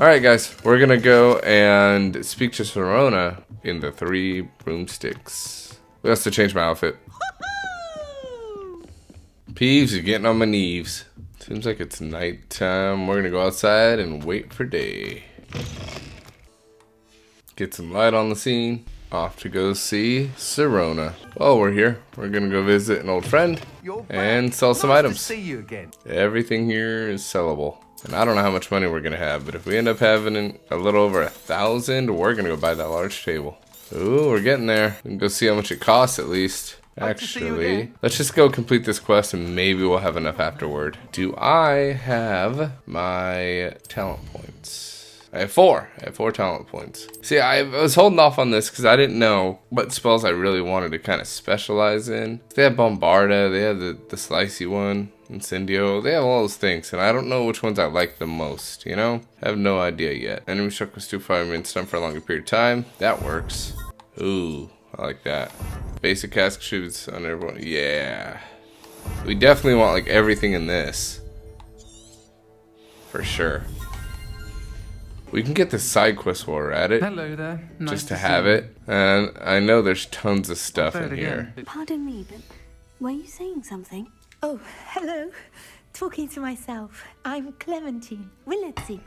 Alright guys, we're gonna go and speak to Serona in the Three Broomsticks. We have to change my outfit. Peeves, you're getting on my knees. Seems like it's nighttime. We're gonna go outside and wait for day. Get some light on the scene. Off to go see Serona. Well, we're here. We're gonna go visit an old friend and sell some items. See you again. Everything here is sellable. And I don't know how much money we're gonna have, but if we end up having a little over 1,000, we're gonna go buy that large table. Ooh, we're getting there. We can go see how much it costs at least. Actually, let's just go complete this quest and maybe we'll have enough afterward. Do I have my talent points? I have 4. I have 4 talent points. See, I was holding off on this because I didn't know what spells I really wanted to kind of specialize in. They have Bombarda, they have the slicey one, Incendio, they have all those things, and I don't know which ones I like the most, you know? I have no idea yet. Enemy struck with stupefying and stunned for a longer period of time. That works. Ooh, I like that. Basic cask shoots on everyone. Yeah. We definitely want like everything in this. For sure. We can get the side quest while we're at it. Hello there. Nice just to have it. And I know there's tons of stuff in here. Pardon me, but were you saying something? Oh, hello. Talking to myself. I'm Clementine Willardsey.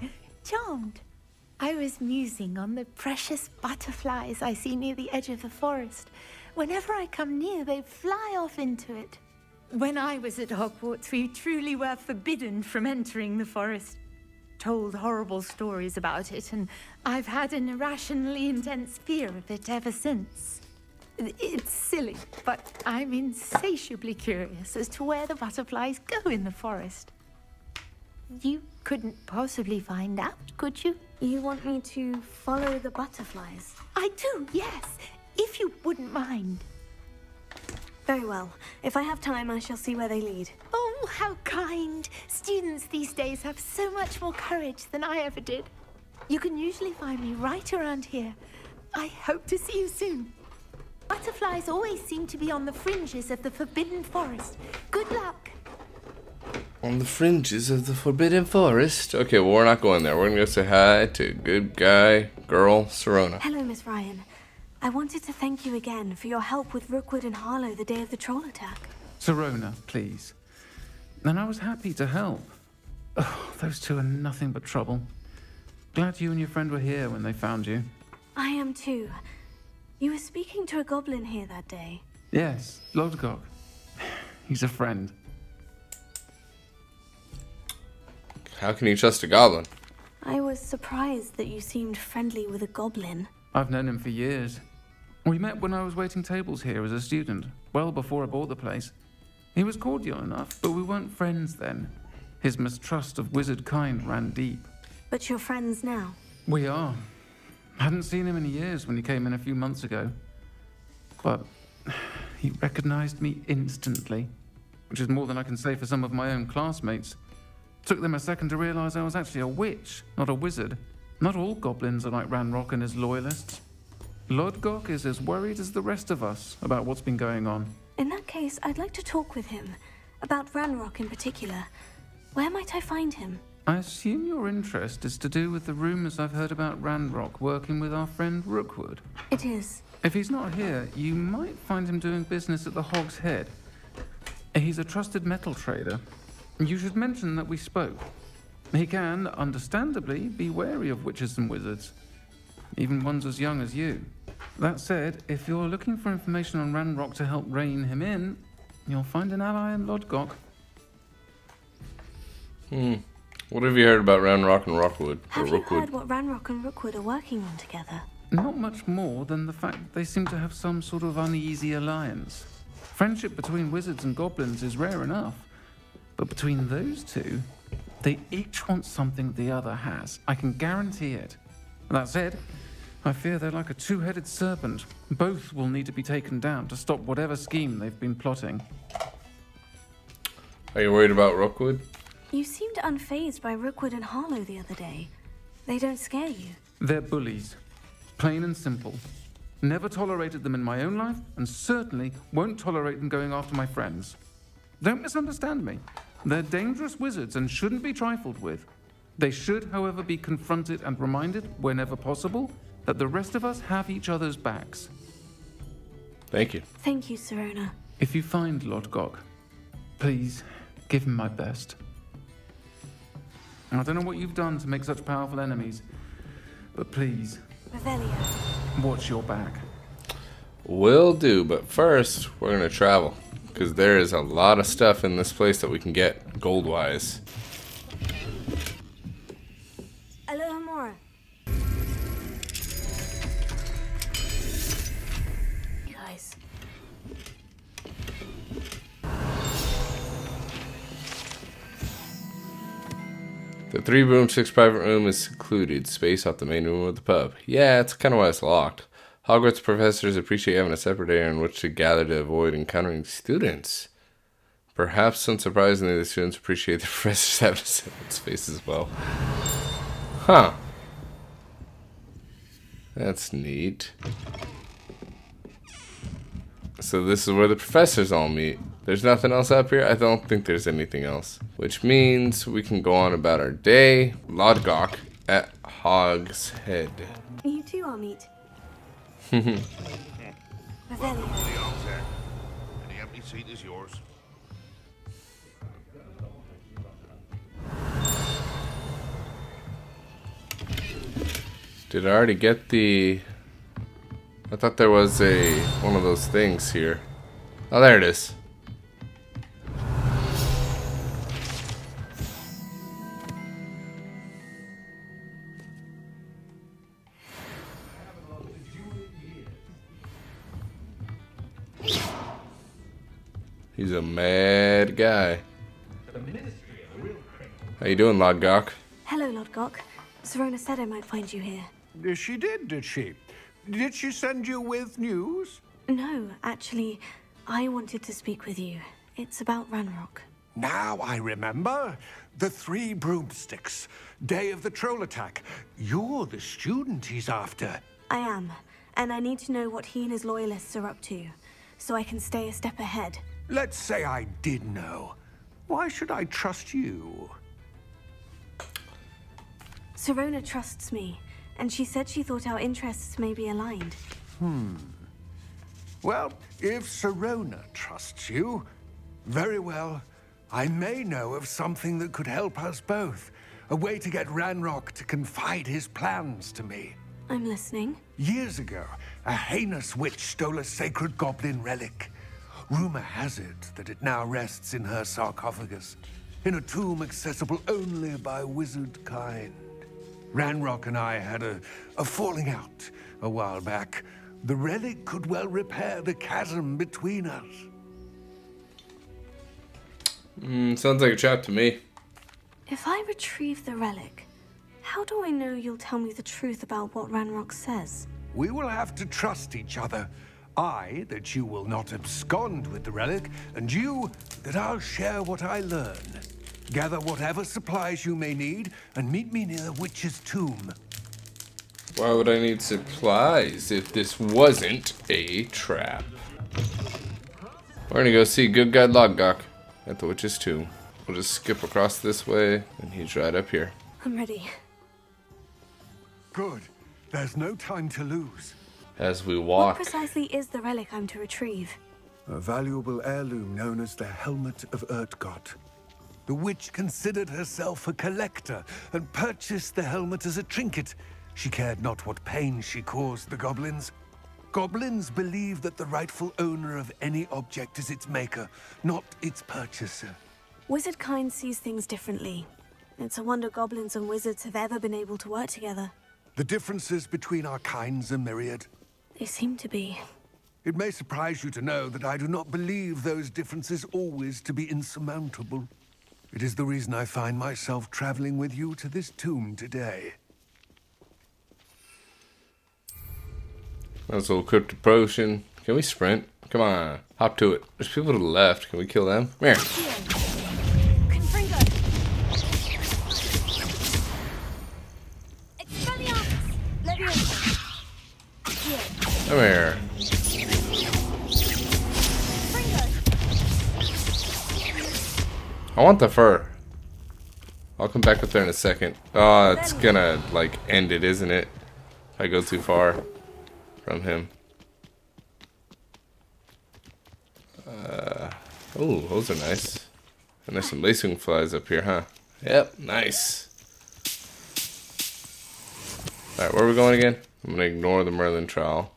Charmed. I was musing on the precious butterflies I see near the edge of the forest. Whenever I come near, they fly off into it. When I was at Hogwarts, we truly were forbidden from entering the forest. Told horrible stories about it, and I've had an irrationally intense fear of it ever since. It's silly, but I'm insatiably curious as to where the butterflies go in the forest. You couldn't possibly find out, could you? You want me to follow the butterflies? I do, yes, if you wouldn't mind. Very well. If I have time, I shall see where they lead. Oh, how kind. Students these days have so much more courage than I ever did. You can usually find me right around here. I hope to see you soon. Butterflies always seem to be on the fringes of the Forbidden Forest. Good luck. On the fringes of the Forbidden Forest? Okay, well, we're not going there. We're going to go say hi to good guy, girl, Serona. Hello, Miss Ryan. I wanted to thank you again for your help with Rookwood and Harlow the day of the troll attack. Serona, please. And I was happy to help. Oh, those two are nothing but trouble. Glad you and your friend were here when they found you. I am too. You were speaking to a goblin here that day. Yes, Lodgok. He's a friend. How can you trust a goblin? I was surprised that you seemed friendly with a goblin. I've known him for years. We met when I was waiting tables here as a student, well before I bought the place. He was cordial enough, but we weren't friends then. His mistrust of wizard kind ran deep. But you're friends now? We are. I hadn't seen him in years when he came in a few months ago. But he recognized me instantly, which is more than I can say for some of my own classmates. It took them a second to realize I was actually a witch, not a wizard. Not all goblins are like Ranrock and his loyalists. Lodgok is as worried as the rest of us about what's been going on. In that case, I'd like to talk with him, about Ranrock in particular. Where might I find him? I assume your interest is to do with the rumors I've heard about Ranrock working with our friend Rookwood. It is. If he's not here, you might find him doing business at the Hog's Head. He's a trusted metal trader. You should mention that we spoke. He can, understandably, be wary of witches and wizards, even ones as young as you. That said, if you're looking for information on Ranrock to help rein him in, you'll find an ally in Lodgok. What have you heard about Ranrock and Rookwood? Have you heard what Ranrock and Rookwood are working on together? Not much more than the fact that they seem to have some sort of uneasy alliance. Friendship between wizards and goblins is rare enough, but between those two... they each want something the other has. I can guarantee it. That said, I fear they're like a two-headed serpent. Both will need to be taken down to stop whatever scheme they've been plotting. Are you worried about Rookwood? You seemed unfazed by Rookwood and Harlow the other day. They don't scare you. They're bullies. Plain and simple. Never tolerated them in my own life, and certainly won't tolerate them going after my friends. Don't misunderstand me. They're dangerous wizards and shouldn't be trifled with. They should, however, be confronted and reminded, whenever possible, that the rest of us have each other's backs. Thank you. Thank you, Serona. If you find Lodgok, please give him my best. And I don't know what you've done to make such powerful enemies, but please, Revelio, watch your back. Will do, but first we're gonna travel, because there is a lot of stuff in this place that we can get gold-wise. Aloha Mora. You guys. The Three Broomsticks private room is secluded, space off the main room of the pub. Yeah, that's kind of why it's locked. Hogwarts professors appreciate having a separate area in which to gather to avoid encountering students. Perhaps unsurprisingly, the students appreciate the professors having a separate space as well. Huh. That's neat. So this is where the professors all meet. There's nothing else up here? I don't think there's anything else. Which means we can go on about our day. Lodgok at Hog's Head. You two all meet. Welcome to the onset. Any empty seat is yours. Did I already get the... I thought there was one of those things here. Oh, there it is. He's a mad guy. How you doing, Lodgok? Hello, Lodgok. Serona said I might find you here. She did she? Did she send you with news? No, actually, I wanted to speak with you. It's about Ranrock. Now I remember. The Three Broomsticks. Day of the troll attack. You're the student he's after. I am, and I need to know what he and his loyalists are up to, so I can stay a step ahead. Let's say I did know. Why should I trust you? Serona trusts me, and she said she thought our interests may be aligned. Well, if Serona trusts you, very well. I may know of something that could help us both. A way to get Ranrock to confide his plans to me. I'm listening. Years ago, a heinous witch stole a sacred goblin relic. Rumor has it that it now rests in her sarcophagus, in a tomb accessible only by wizard kind. Ranrock and I had a falling out a while back. The relic could well repair the chasm between us. Sounds like a trap to me. If I retrieve the relic, how do I know you'll tell me the truth about what Ranrock says? We will have to trust each other. I, that you will not abscond with the relic, and you, that I'll share what I learn. Gather whatever supplies you may need, and meet me near the witch's tomb. Why would I need supplies if this wasn't a trap? We're gonna go see good guy Lodgok at the witch's tomb. We'll just skip across this way, and he's right up here. I'm ready. Good. There's no time to lose. As we walk. What precisely is the relic I'm to retrieve? A valuable heirloom known as the Helmet of Ertgot. The witch considered herself a collector and purchased the helmet as a trinket. She cared not what pain she caused the goblins. Goblins believe that the rightful owner of any object is its maker, not its purchaser. Wizardkind sees things differently. It's a wonder goblins and wizards have ever been able to work together. The differences between our kinds are myriad. They seem to be. It may surprise you to know that I do not believe those differences always to be insurmountable. It is the reason I find myself traveling with you to this tomb today. That's a little cryptic potion. Can we sprint? Come on, hop to it. There's people to the left. Can we kill them? Here. Come here. I want the fur. I I'll come back up there in a second. Oh, it's gonna, like, end it, isn't it? If I go too far from him. Oh, those are nice. And there's some lacewing flies up here, huh? Yep, nice. Alright, where are we going again? I'm gonna ignore the Merlin trowel.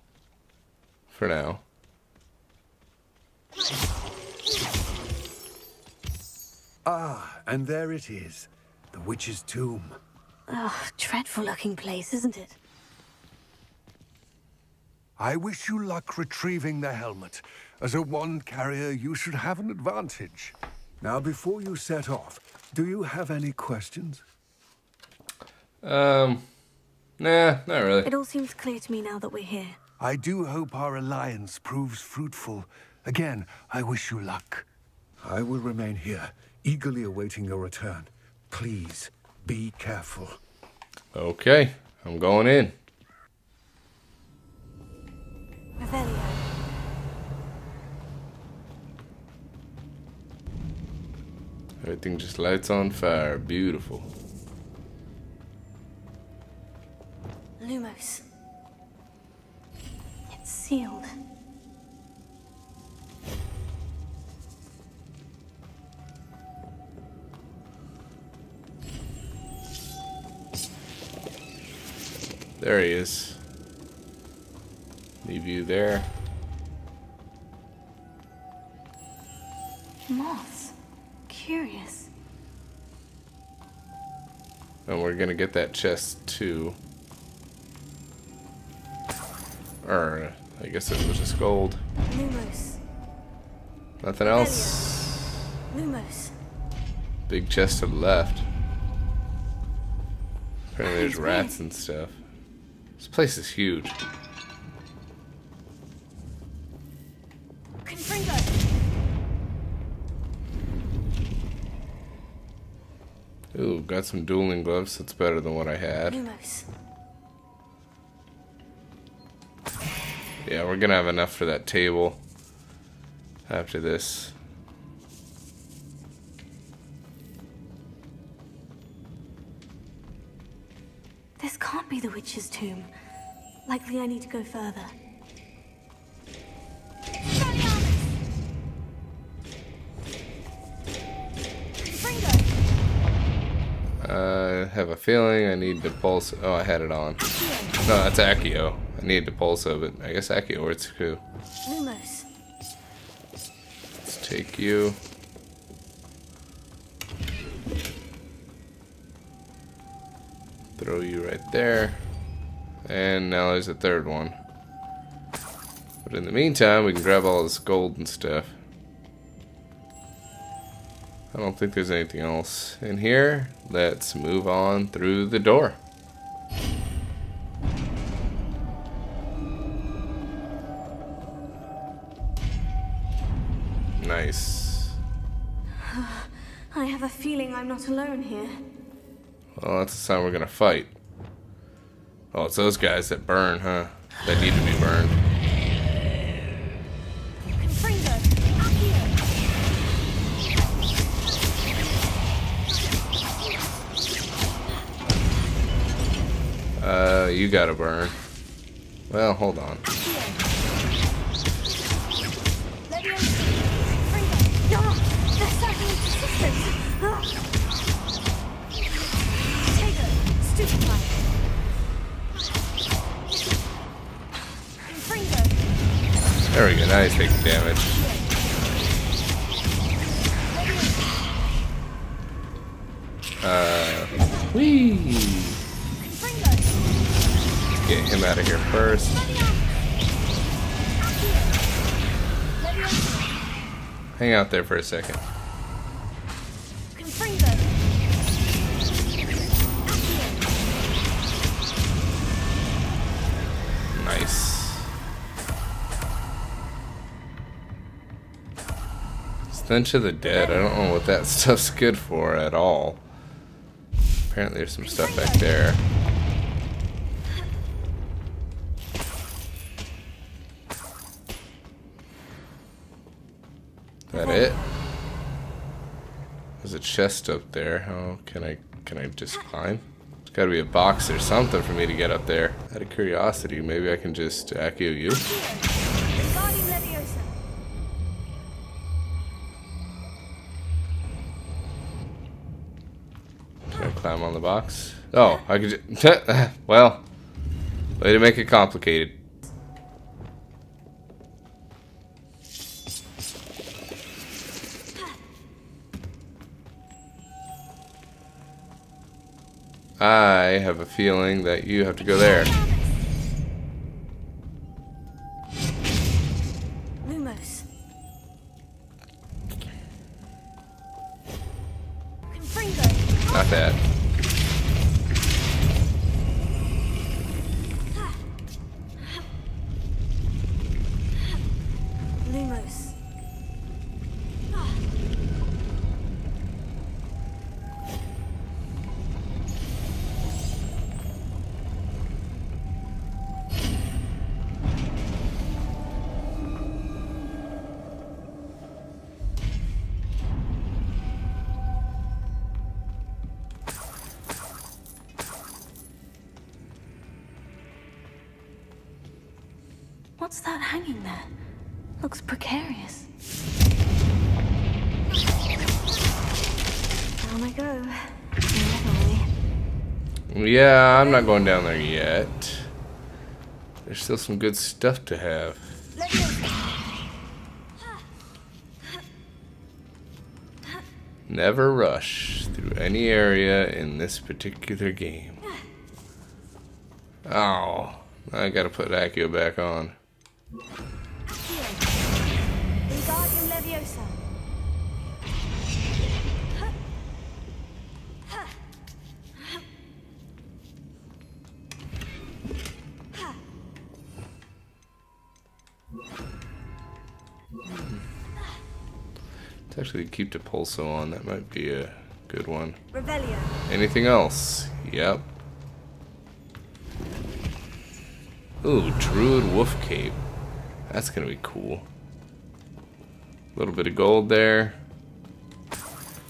For now. Ah, and there it is. The witch's tomb. Oh, dreadful looking place, isn't it? I wish you luck retrieving the helmet. As a wand carrier, you should have an advantage. Now, before you set off, do you have any questions? Nah, not really. It all seems clear to me now that we're here. I do hope our alliance proves fruitful. Again, I wish you luck. I will remain here, eagerly awaiting your return. Please, be careful. Okay, I'm going in. Revelio. Everything just lights on fire. Beautiful. Lumos. It's sealed. There he is. Leave you there. Moths. Curious. And we're gonna get that chest too. Or, I guess it was just gold. Lumos. Nothing else. Lumos. Big chest to the left. Apparently there's rats and stuff. This place is huge. Confringo. Ooh, got some dueling gloves. That's better than what I had. Lumos. Yeah, we're gonna have enough for that table after this. This can't be the witch's tomb. Likely I need to go further. I have a feeling I need DePulso. Oh, I had it on. Accio. No, that's Accio. I need DePulso, but I guess Accio works too. Lumos. Let's take you. Throw you right there. And now there's a third one. But in the meantime, we can grab all this gold and stuff. I don't think there's anything else in here. Let's move on through the door. Nice. I have a feeling I'm not alone here. Well, that's the time we're gonna fight. Oh, it's those guys that burn, huh? That need to be burned. Confringo, Accio. You gotta burn. Well, hold on. There we go, now he's taking damage. Whee! Get him out of here first. Hang out there for a second. Stench of the dead. I don't know what that stuff's good for at all. Apparently there's some stuff back there. Is that it? There's a chest up there. How can I Can I just climb? There's gotta be a box or something for me to get up there. Out of curiosity, maybe I can just Accio you. Can I climb on the box? Oh, I could just... Well, way to make it complicated. I have a feeling that you have to go there. Lumos. Confringo. Not bad. Lumos. What's that hanging there? Looks precarious. Down I go. Yeah, I'm not going down there yet. There's still some good stuff to have. Never rush through any area in this particular game. Oh, I gotta put Accio back on. Vivarium Levioso. Let's actually keep DePulso on. That might be a good one. Revelio. Anything else? Yep. Ooh, Druid Wolf Cape. That's gonna be cool. A little bit of gold there.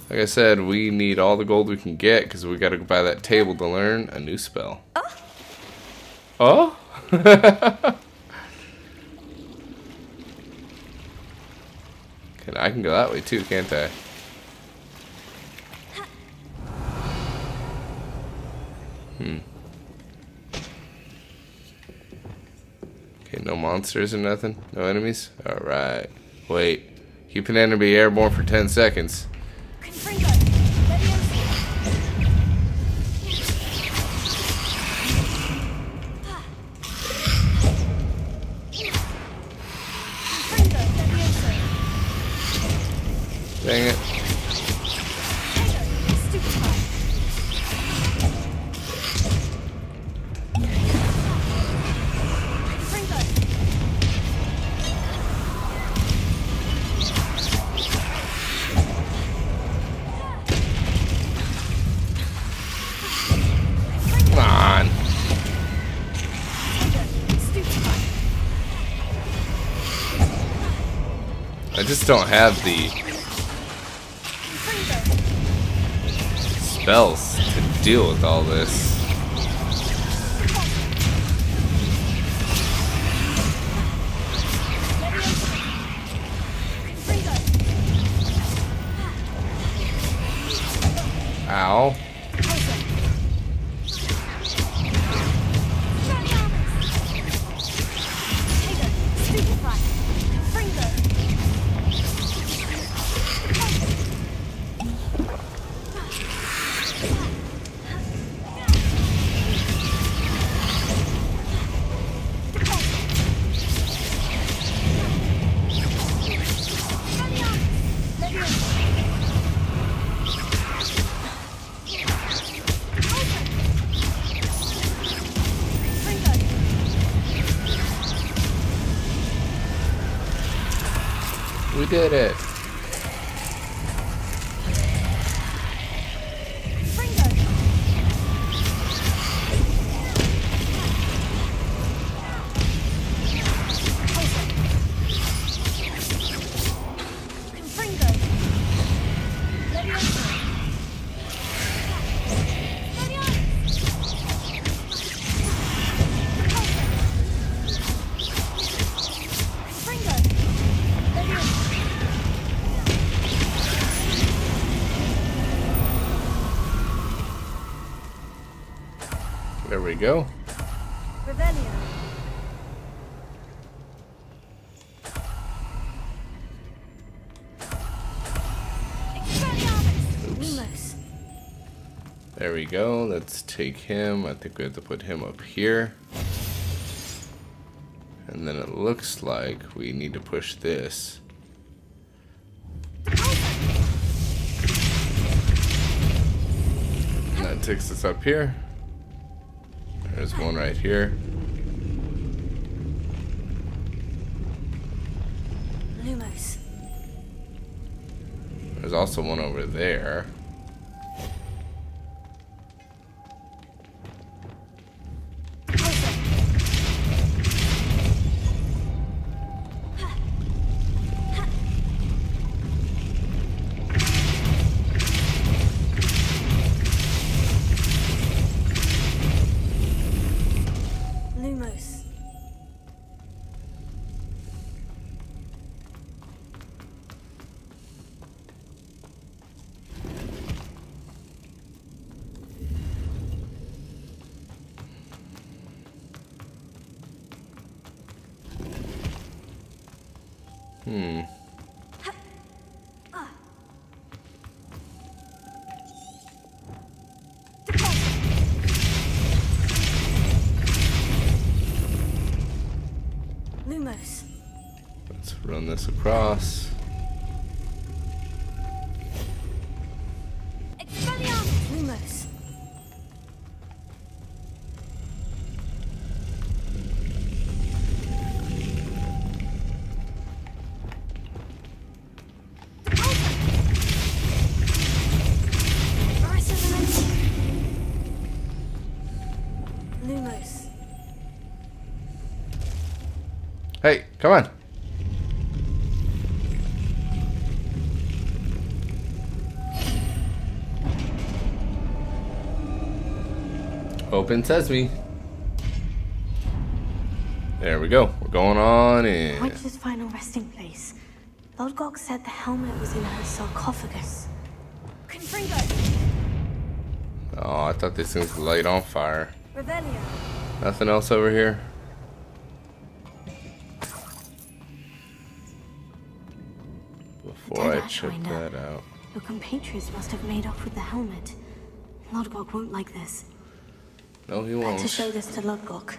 Like I said, we need all the gold we can get because we gotta go by that table to learn a new spell. Oh? Oh? I can go that way too, can't I? Hmm. Okay, no monsters or nothing? No enemies? Alright. Wait. Keep an enemy airborne for 10 seconds. Dang it. I just don't have the spells to deal with all this. Ow. We did it. Confringo. There we go. Revelio. Lumos. There we go. Let's take him. I think we have to put him up here. And then it looks like we need to push this. And that takes us up here. There's one right here. Lumos. There's also one over there. Let's run this across. Hey, come on. Open sesame. There we go. We're going on in. Witch's final resting place. Lodgok said the helmet was in her sarcophagus. Confringo. Oh, I thought this thing light on fire. Revelio. Nothing else over here. Before I check that out. Your compatriots must have made off with the helmet. Lodgok won't like this. No, he won't. I have to show this to Lodgok.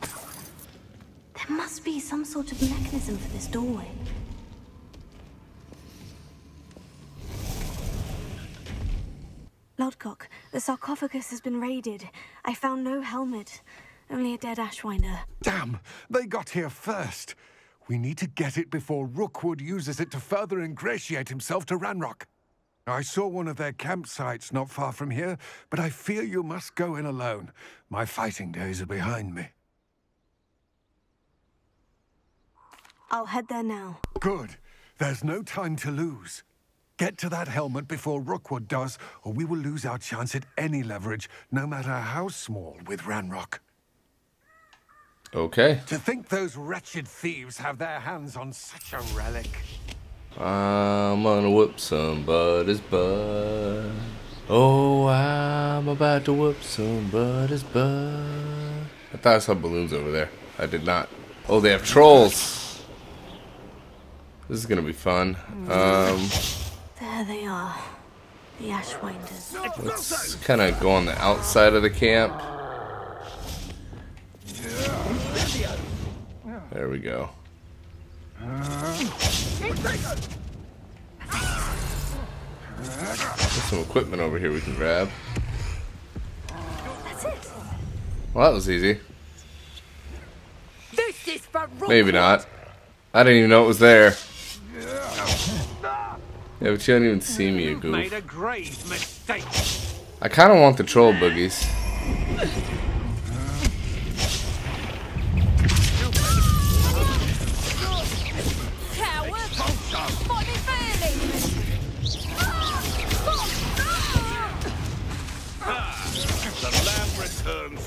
There must be some sort of mechanism for this doorway. Lodgok, the sarcophagus has been raided. I found no helmet, only a dead Ashwinder. Damn! They got here first! We need to get it before Rookwood uses it to further ingratiate himself to Ranrock. I saw one of their campsites not far from here, but I fear you must go in alone. My fighting days are behind me. I'll head there now. Good. There's no time to lose. Get to that helmet before Rookwood does, or we will lose our chance at any leverage, no matter how small, with Ranrock. Okay. To think those wretched thieves have their hands on such a relic. I'm gonna whoop somebody's butt. Oh, I'm about to whoop somebody's butt. I thought I saw balloons over there. I did not. Oh, they have trolls. This is gonna be fun. There they are. The Ashwinders. Let's kind of go on the outside of the camp. There we go. There's some equipment over here we can grab. That's it. Well, that was easy. This is for Rookwood. Maybe not. I didn't even know it was there. Yeah, but you don't even see me, you goof. Made a grave mistake. I kind of want the troll boogies.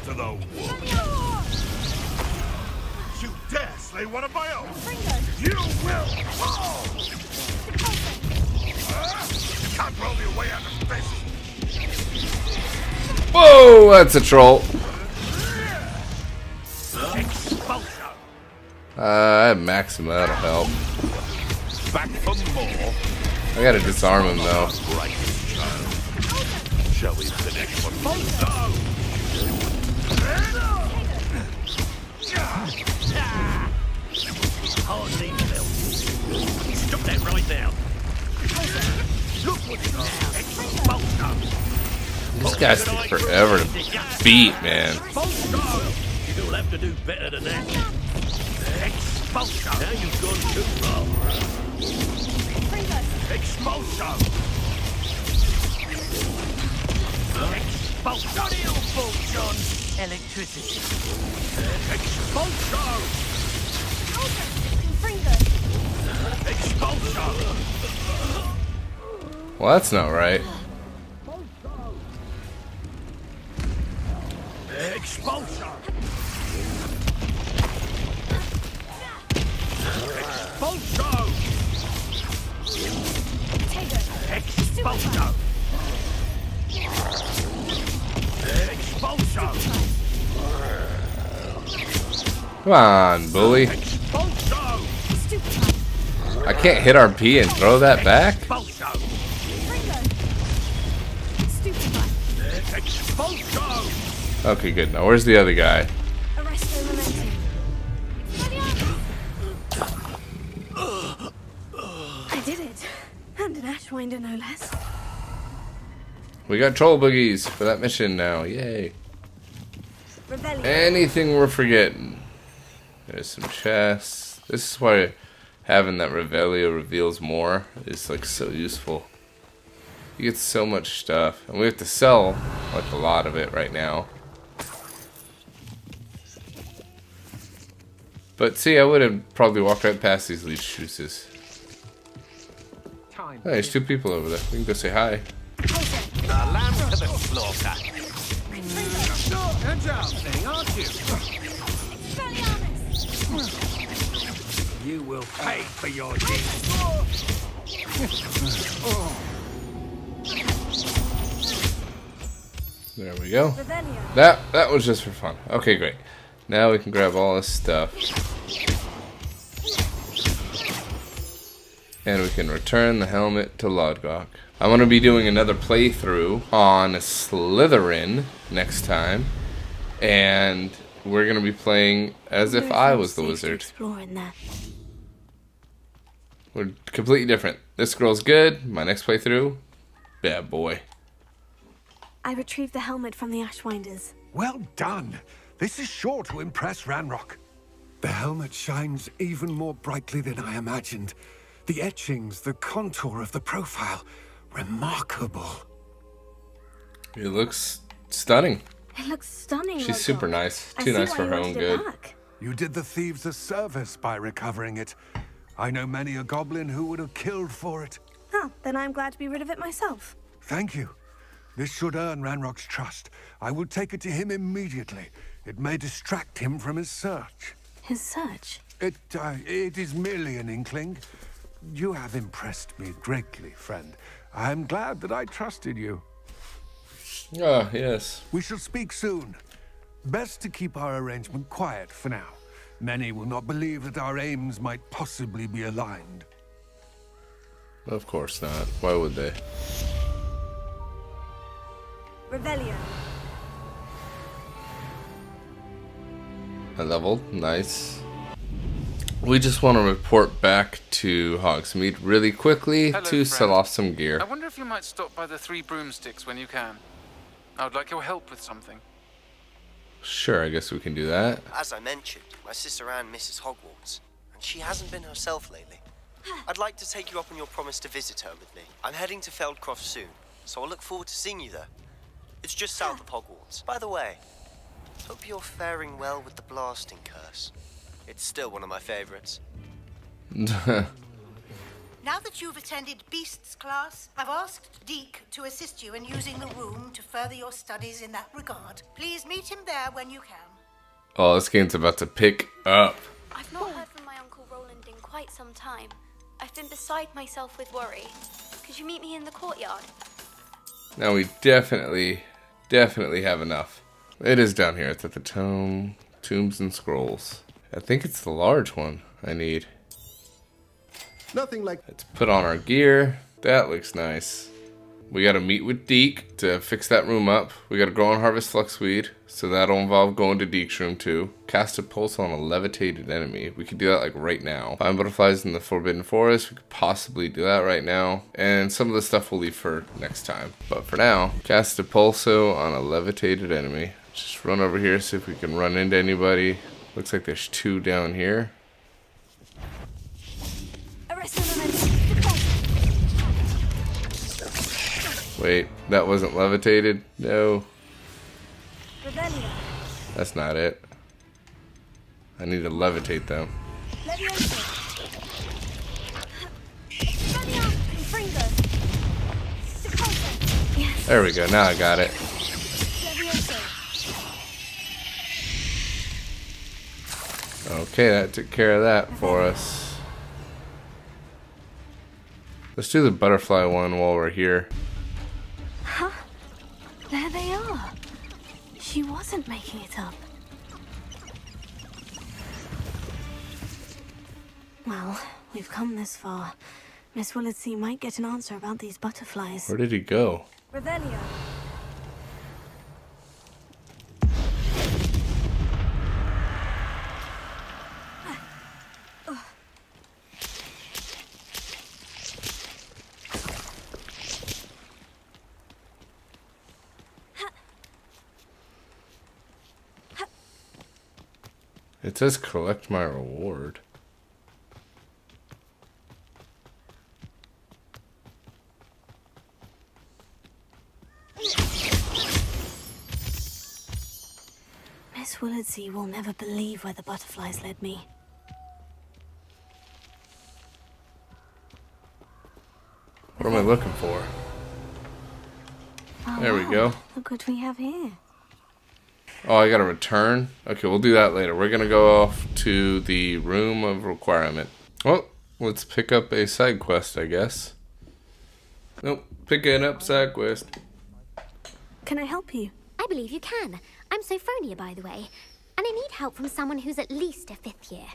To the wolf. You dare slay one of my own. You will fall. You can't roll your way out of this. Whoa, that's a troll. I have Maxima, that'll help. I gotta disarm him though. Stop that right now. This guy's taking forever to beat, man. You'll have to do better than that. Now you've gone too far. Expulso. Electricity. Expulso. Well, that's not right. Expulso. Expulso. Expulso. Expulso. Come on, bully. I can't hit RP and throw that back? Okay, good. Now, where's the other guy? I did it. And an Ashwinder, no less. We got troll boogies for that mission now. Yay. Revelio. Anything we're forgetting? There's some chests. This is why having that Revelio reveals more is like so useful. You get so much stuff. And we have to sell like a lot of it right now. But see, I would have probably walked right past these leech juices. Oh, there's two people over there. We can go say hi. You will pay for your deeds. There we go. That was just for fun. Okay, great. Now we can grab all this stuff. And we can return the helmet to Lodgok. I'm going to be doing another playthrough on Slytherin next time. And we're going to be playing as if I was the wizard. We're completely different. This girl's good. My next playthrough, bad boy. I retrieved the helmet from the Ashwinders. Well done. This is sure to impress Ranrock. The helmet shines even more brightly than I imagined. The etchings, the contour of the profile, remarkable. It looks stunning. It looks stunning. She's super nice. Too nice for her own good. You did the thieves a service by recovering it. I know many a goblin who would have killed for it. Ah, then I'm glad to be rid of it myself. Thank you. This should earn Ranrock's trust. I will take it to him immediately. It may distract him from his search. His search? It is merely an inkling. You have impressed me greatly, friend. I am glad that I trusted you. Ah, yes. We shall speak soon. Best to keep our arrangement quiet for now. Many will not believe that our aims might possibly be aligned. Of course not. Why would they? Revelio. I leveled. Nice. We just want to report back to Hogsmeade really quickly to sell off some gear. I wonder if you might stop by the Three Broomsticks when you can. I would like your help with something. Sure, I guess we can do that. As I mentioned, my sister Anne misses Hogwarts, and she hasn't been herself lately. I'd like to take you up on your promise to visit her with me. I'm heading to Feldcroft soon, so I'll look forward to seeing you there. It's just south of Hogwarts. By the way, hope you're faring well with the Blasting Curse. It's still one of my favorites. Now that you've attended Beast's class, I've asked Deke to assist you in using the room to further your studies in that regard. Please meet him there when you can. Oh, this game's about to pick up. I've not heard from my Uncle Roland in quite some time. I've been beside myself with worry. Could you meet me in the courtyard? Now we definitely definitely have enough. It is down here. It's at the Tome, Tombs and Scrolls. I think it's the large one I need. Nothing like. Let's put on our gear. That looks nice. We gotta meet with Deke to fix that room up. We gotta grow and harvest fluxweed, so that'll involve going to Deke's room too. Cast a pulse on a levitated enemy. We could do that like right now. Find butterflies in the Forbidden Forest. We could possibly do that right now. And some of the stuff we'll leave for next time. But for now, cast a DePulso on a levitated enemy. Just run over here, see if we can run into anybody. Looks like there's two down here. Wait, that wasn't levitated? No. Revelio. That's not it. I need to levitate them. Levioso. There we go, now I got it. Levioso. Okay, that took care of that for us. Let's do the butterfly one while we're here. Huh? There they are. She wasn't making it up. Well, we've come this far. Miss Willardsey might get an answer about these butterflies. Where did he go? Revelio. It says collect my reward. Miss Willardsey will never believe where the butterflies led me. What am I looking for? Oh, there we go. Look what we have here. Oh, I gotta return? Okay, we'll do that later. We're gonna go off to the Room of Requirement. Well, let's pick up a side quest, I guess. Nope, picking up side quest. Can I help you? I believe you can. I'm Sophronia, by the way, and I need help from someone who's at least a fifth year.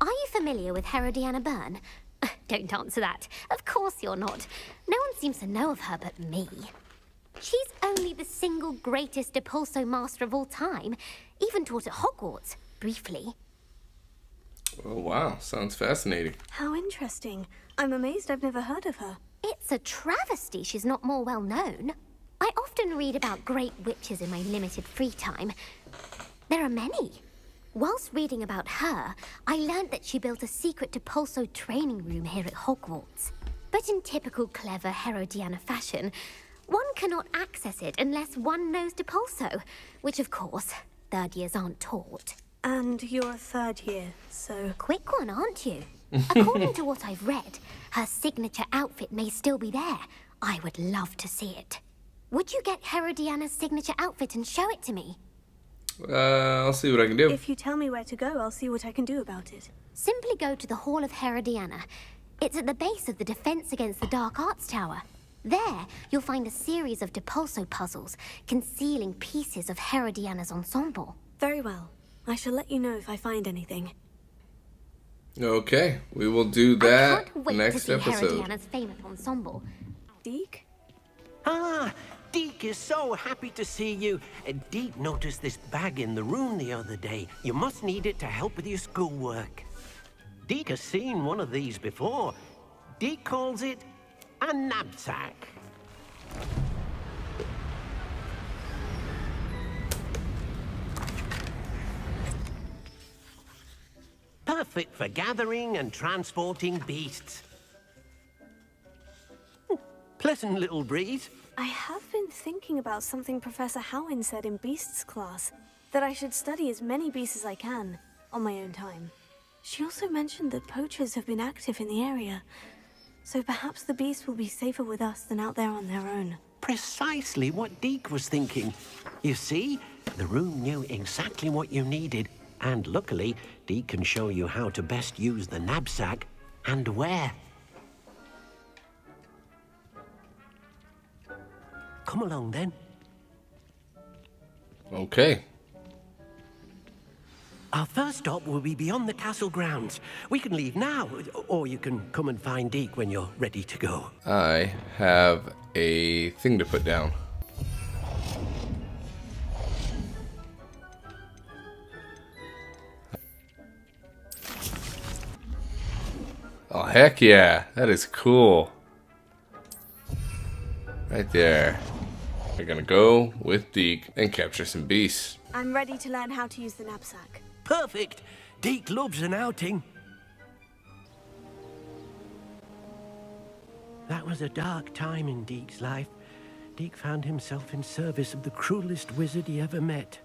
Are you familiar with Herodiana Byrne? Don't answer that. Of course you're not. No one seems to know of her but me. She's only the single greatest DePulso master of all time, even taught at Hogwarts, briefly. Oh, wow. Sounds fascinating. How interesting. I'm amazed I've never heard of her. It's a travesty she's not more well known. I often read about great witches in my limited free time. There are many. Whilst reading about her, I learned that she built a secret DePulso training room here at Hogwarts. But in typical clever Herodiana fashion, one cannot access it unless one knows DePulso, which of course, third years aren't taught. And you're a third year, so... Quick one, aren't you? According to what I've read, her signature outfit may still be there. I would love to see it. Would you get Herodiana's signature outfit and show it to me? I'll see what I can do. If you tell me where to go, I'll see what I can do about it. Simply go to the Hall of Herodiana. It's at the base of the Defense Against the Dark Arts Tower. There, you'll find a series of DePulso puzzles concealing pieces of Herodiana's ensemble. Very well. I shall let you know if I find anything. Okay, we will do that next episode. Herodiana's famous ensemble. Deke? Ah, Deke is so happy to see you. Deke noticed this bag in the room the other day. You must need it to help with your schoolwork. Deke has seen one of these before. Deke calls it a knapsack. Perfect for gathering and transporting beasts. Pleasant little breeze. I have been thinking about something Professor Howen said in Beasts class, that I should study as many beasts as I can, on my own time. She also mentioned that poachers have been active in the area. So perhaps the beasts will be safer with us than out there on their own. Precisely what Deke was thinking. You see, the room knew exactly what you needed. And luckily, Deke can show you how to best use the knapsack and where. Come along then. Okay. Our first stop will be beyond the castle grounds. We can leave now, or you can come and find Deke when you're ready to go. I have a thing to put down. Oh, heck yeah. That is cool. Right there. We're gonna go with Deke and capture some beasts. I'm ready to learn how to use the knapsack. Perfect! Deke loves an outing. That was a dark time in Deke's life. Deke found himself in service of the cruelest wizard he ever met.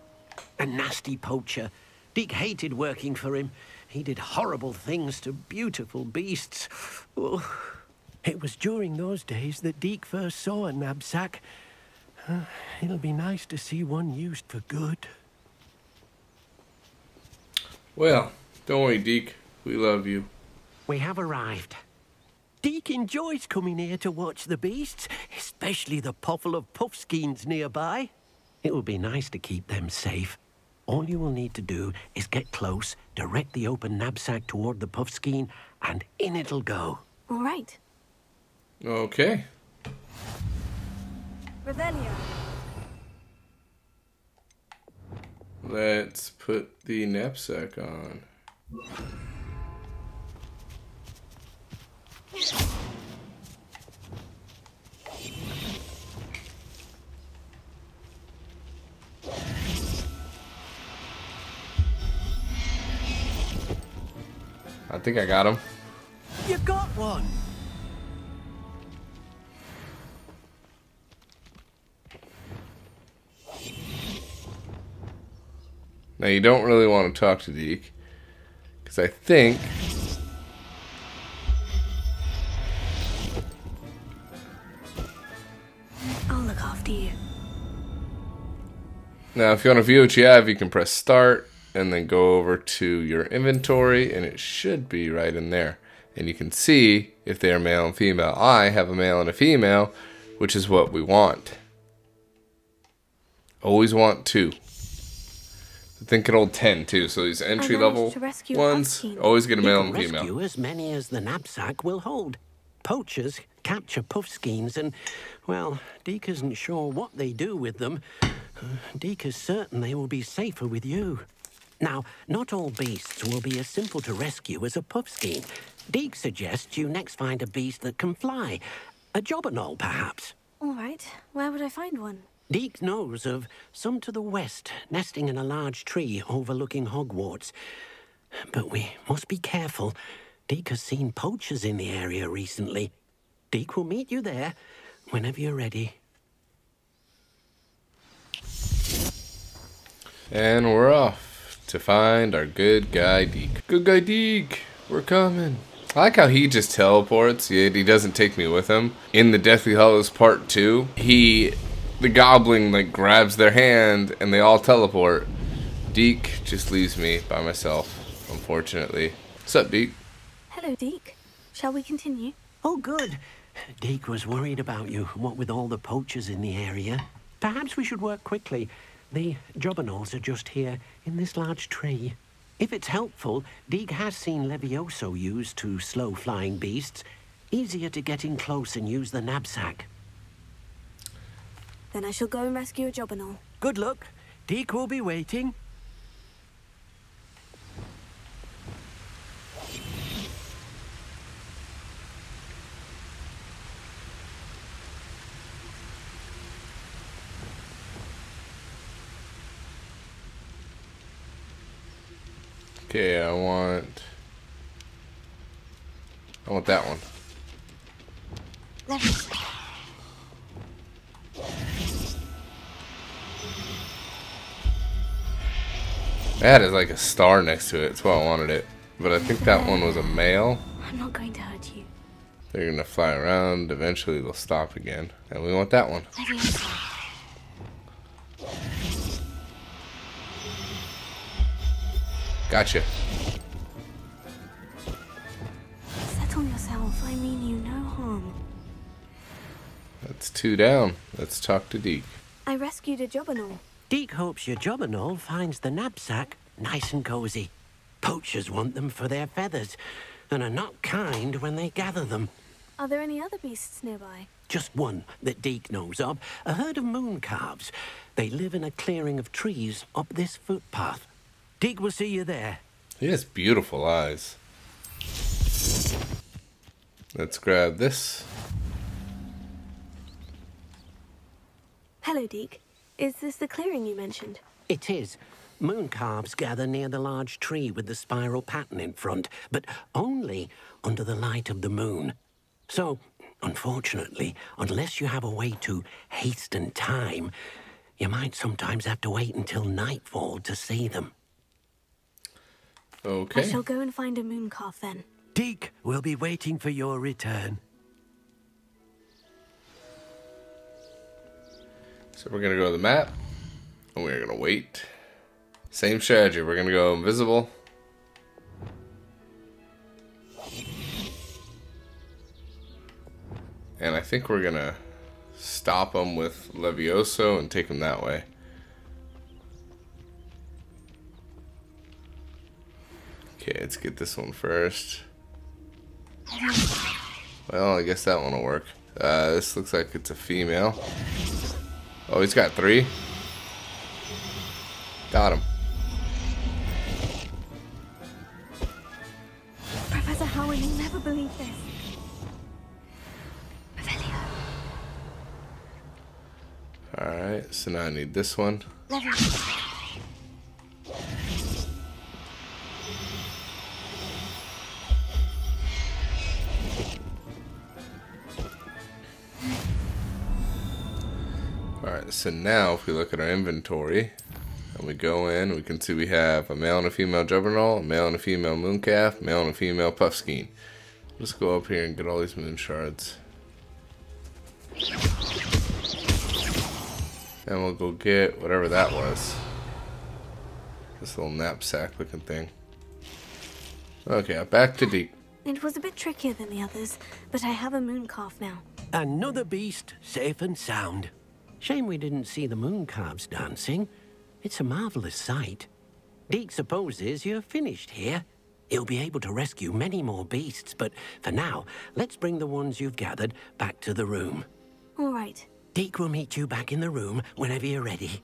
A nasty poacher. Deke hated working for him. He did horrible things to beautiful beasts. Oh. It was during those days that Deke first saw a knapsack. It'll be nice to see one used for good. Well, don't worry, Deke. We love you. We have arrived. Deke enjoys coming here to watch the beasts, especially the poffle of Puffskeins nearby. It will be nice to keep them safe. All you will need to do is get close, direct the open knapsack toward the Puffskein, and in it'll go. All right. Okay. Revelio. Let's put the knapsack on. I think I got him. You got one. Now, you don't really want to talk to Deke, because I think I'll look after you. Now, if you want to view what you have, you can press start and then go over to your inventory, and it should be right in there. And you can see if they are male and female. I have a male and a female, which is what we want. Always want two. I think an old 10 too, so these entry level ones always get a male and female. Rescue as many as the knapsack will hold. Poachers capture Puffskeins, and well, Deke isn't sure what they do with them. Deke is certain they will be safer with you. Now, not all beasts will be as simple to rescue as a Puffskein. Deke suggests you next find a beast that can fly, a Jobberknoll perhaps. All right, where would I find one? Deke knows of some to the west, nesting in a large tree overlooking Hogwarts. But we must be careful. Deke has seen poachers in the area recently. Deke will meet you there whenever you're ready. And we're off to find our good guy Deke. Good guy Deke, we're coming. I like how he just teleports. He doesn't take me with him. In the Deathly Hallows Part 2, the goblin like grabs their hand and they all teleport. Deke just leaves me by myself, unfortunately. What's up, Deke? Hello, Deke. Shall we continue? Oh, good. Deke was worried about you, what with all the poachers in the area. Perhaps we should work quickly. The Jobberknolls are just here in this large tree. If it's helpful, Deke has seen Levioso used to slow flying beasts. Easier to get in close and use the knapsack. Then I shall go and rescue a Jobberknoll. Good luck. Deke will be waiting. Okay, I want that one. That is like a star next to it. That's why I wanted it. But I think that one was a male. I'm not going to hurt you. They're going to fly around. Eventually they'll stop again. And we want that one. Gotcha. Settle yourself. I mean you no harm. That's two down. Let's talk to Deke. I rescued a Jobberknoll. Deke hopes your Jobberknoll finds the knapsack nice and cozy. Poachers want them for their feathers and are not kind when they gather them. Are there any other beasts nearby? Just one that Deke knows of, a herd of mooncalves. They live in a clearing of trees up this footpath. Deke will see you there. He has beautiful eyes. Let's grab this. Hello, Deke. Is this the clearing you mentioned? It is. Mooncalves gather near the large tree with the spiral pattern in front, but only under the light of the moon. So, unfortunately, unless you have a way to hasten time, you might sometimes have to wait until nightfall to see them. Okay. I shall go and find a mooncalf then. Deke will be waiting for your return. So we're going to go to the map, and we're going to wait. Same strategy, we're going to go invisible. And I think we're going to stop him with Levioso and take him that way. Okay, let's get this one first. Well, I guess that one will work. This looks like it's a female. Oh, he's got three. Got him. Professor Howard, you'll never believe this. Revelio. Alright, so now I need this one. Alright, so now if we look at our inventory and we go in, we can see we have a male and a female Jobberknoll, a male and a female mooncalf, male and a female Puffskein. Let's go up here and get all these moon shards. And we'll go get whatever that was. This little knapsack looking thing. Okay, back to Deke. It was a bit trickier than the others, but I have a mooncalf now. Another beast, safe and sound. Shame we didn't see the mooncalves dancing. It's a marvelous sight. Deke supposes you're finished here. You'll be able to rescue many more beasts, but for now, let's bring the ones you've gathered back to the room. All right. Deke will meet you back in the room whenever you're ready.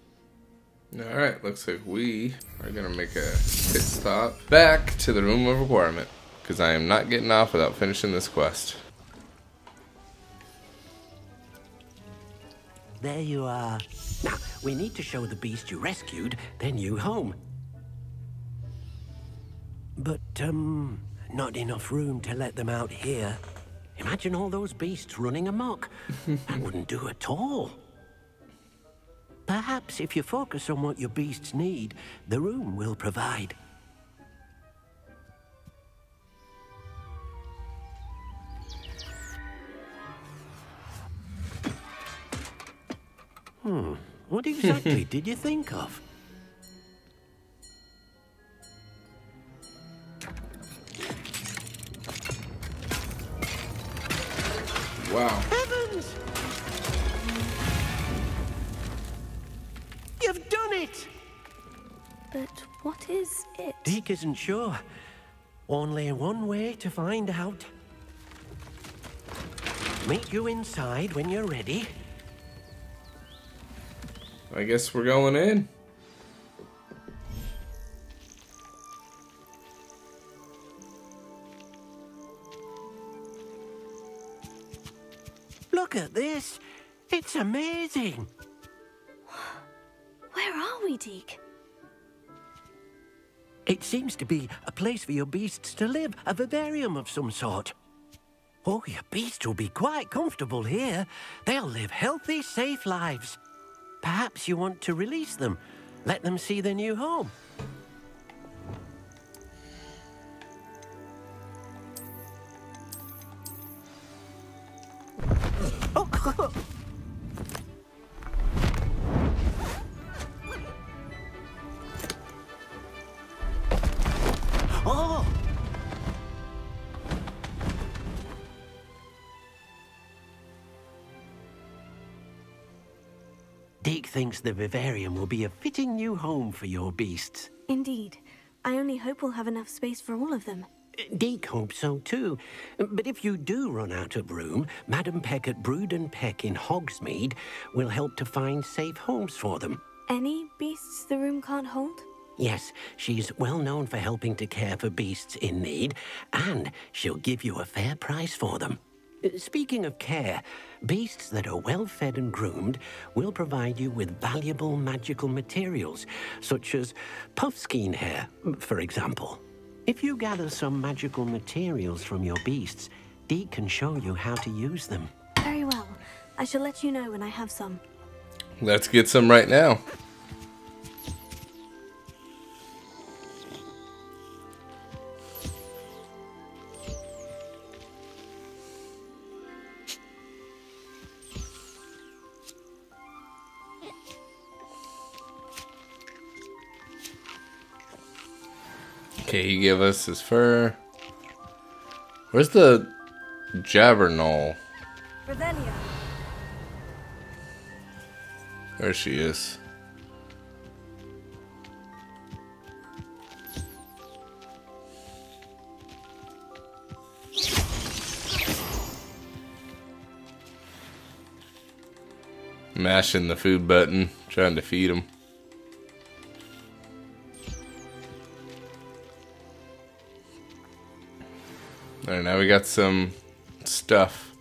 All right, looks like we are gonna make a pit stop back to the Room of Requirement, because I am not getting off without finishing this quest. There you are. Now, we need to show the beast you rescued their new home. But, not enough room to let them out here. Imagine all those beasts running amok. That wouldn't do at all. Perhaps if you focus on what your beasts need, the room will provide. What exactly did you think of? Wow. Heavens! You've done it! But what is it? Deke isn't sure. Only one way to find out. Meet you inside when you're ready. I guess we're going in. Look at this. It's amazing. Where are we, Deke? It seems to be a place for your beasts to live, a vivarium of some sort. Oh, your beasts will be quite comfortable here. They'll live healthy, safe lives. Perhaps you want to release them. Let them see their new home. Oh. Oh. thinks the vivarium will be a fitting new home for your beasts. Indeed. I only hope we'll have enough space for all of them. Deke hopes so too. But if you do run out of room, Madam Peck at Brood and Peck in Hogsmeade will help to find safe homes for them. Any beasts the room can't hold? Yes, she's well known for helping to care for beasts in need, and she'll give you a fair price for them. Speaking of care, beasts that are well-fed and groomed will provide you with valuable magical materials, such as puffskein hair, for example. If you gather some magical materials from your beasts, Deke can show you how to use them. Very well. I shall let you know when I have some. Let's get some right now. Okay, he gave us his fur. Where's the Jobberknoll? Revelio. There she is. Mashing the food button, trying to feed him. Alright, now we got some stuff.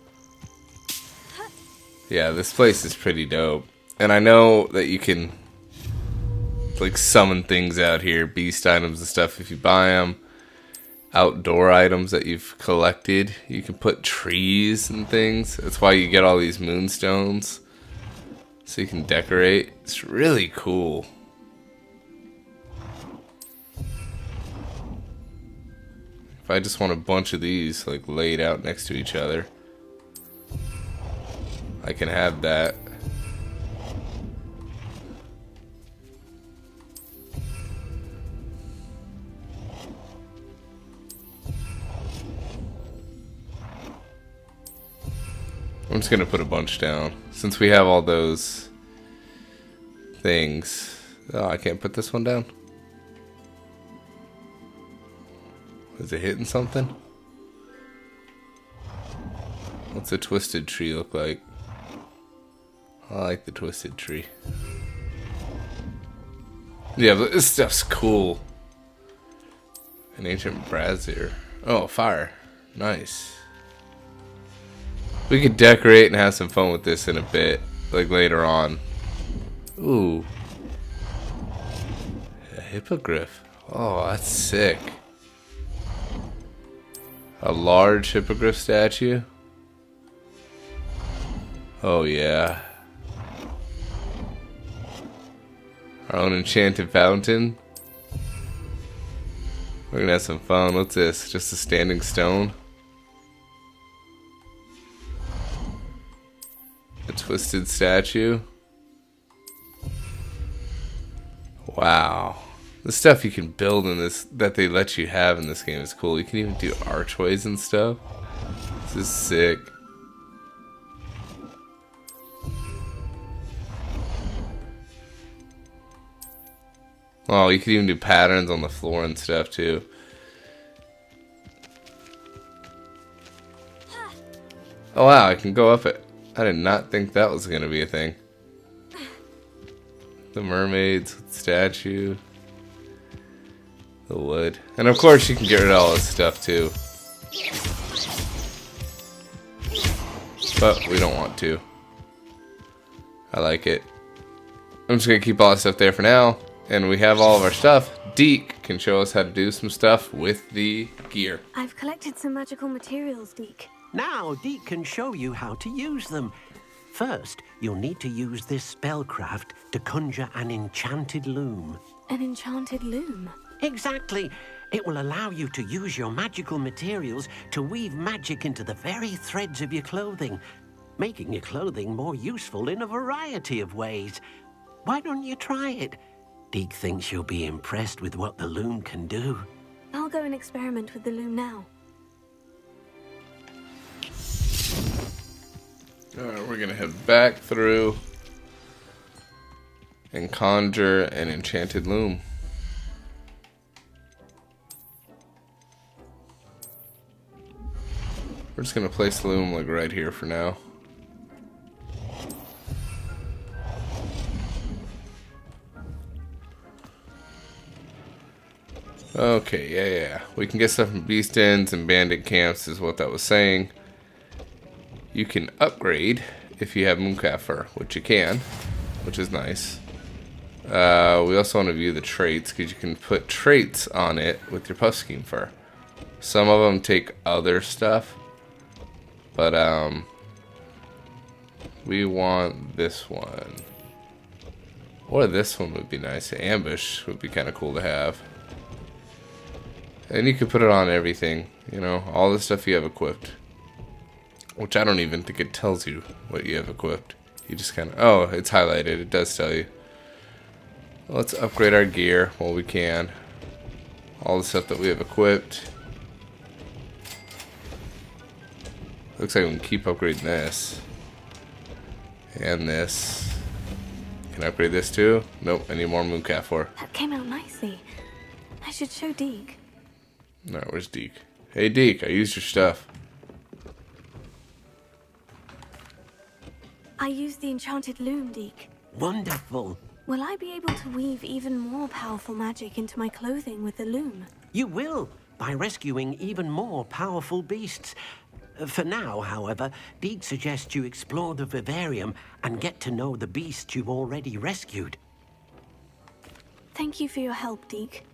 Yeah, this place is pretty dope. And I know that you can, like, summon things out here. Beast items and stuff if you buy them. Outdoor items that you've collected. You can put trees and things. That's why you get all these moonstones. So you can decorate. It's really cool. If I just want a bunch of these, like, laid out next to each other, I can have that. I'm just gonna put a bunch down, since we have all those things. Oh, I can't put this one down. Is it hitting something? What's a twisted tree look like? I like the twisted tree. Yeah, but this stuff's cool. An ancient brazier. Oh, fire. Nice. We could decorate and have some fun with this in a bit. Like later on. Ooh. A hippogriff. Oh, that's sick. A large hippogriff statue? Oh yeah. Our own enchanted fountain. We're gonna have some fun. What's this? Just a standing stone? A twisted statue? Wow. The stuff you can build in this, that they let you have in this game, is cool. You can even do archways and stuff. This is sick. Oh, you can even do patterns on the floor and stuff too. Oh wow, I can go up it. I did not think that was gonna be a thing. The mermaid's statue. The wood. And of course you can get rid of all this stuff too. But we don't want to. I like it. I'm just going to keep all that stuff there for now. And we have all of our stuff. Deke can show us how to do some stuff with the gear. I've collected some magical materials, Deke. Now Deke can show you how to use them. First, you'll need to use this spellcraft to conjure an enchanted loom. An enchanted loom? Exactly. It will allow you to use your magical materials to weave magic into the very threads of your clothing, making your clothing more useful in a variety of ways. Why don't you try it? Deke thinks you'll be impressed with what the loom can do. I'll go and experiment with the loom now. Alright, we're gonna head back through. and conjure an enchanted loom. We're just gonna place the loom like right here for now. Okay, yeah. We can get stuff from beast dens and bandit camps is what that was saying. You can upgrade if you have Mooncalf fur, which you can, which is nice. We also want to view the traits because you can put traits on it with your Puffskein fur. Some of them take other stuff, but we want this one. Or this one would be nice. Ambush would be kind of cool to have. And you can put it on everything, you know, all the stuff you have equipped. Which I don't even think it tells you what you have equipped. You just kind of... Oh, it's highlighted. It does tell you. Let's upgrade our gear while we can. All the stuff that we have equipped. Looks like we can keep upgrading this. And this. Can I upgrade this too? Nope, I need more Mooncalf fur. That came out nicely. I should show Deke. No, where's Deke? Hey Deke, I used your stuff. I used the enchanted loom, Deke. Wonderful. Will I be able to weave even more powerful magic into my clothing with the loom? You will, by rescuing even more powerful beasts. For now, however, Deke suggests you explore the vivarium and get to know the beasts you've already rescued. Thank you for your help, Deke.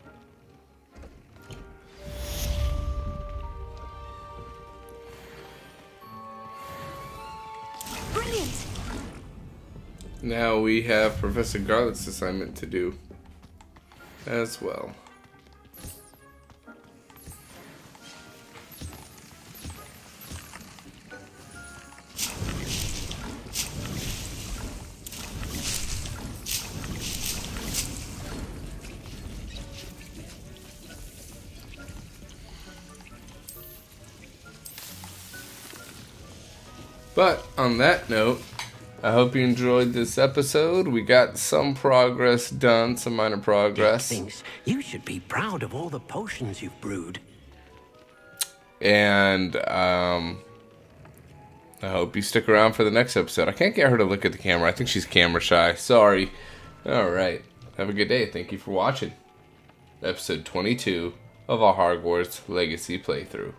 Brilliant! Now we have Professor Garlet's assignment to do as well. But on that note, I hope you enjoyed this episode. We got some progress done, some minor progress. Deke thinks you should be proud of all the potions you've brewed. And I hope you stick around for the next episode. I can't get her to look at the camera. I think she's camera shy. Sorry. All right. Have a good day. Thank you for watching. Episode 22 of our Hogwarts Legacy playthrough.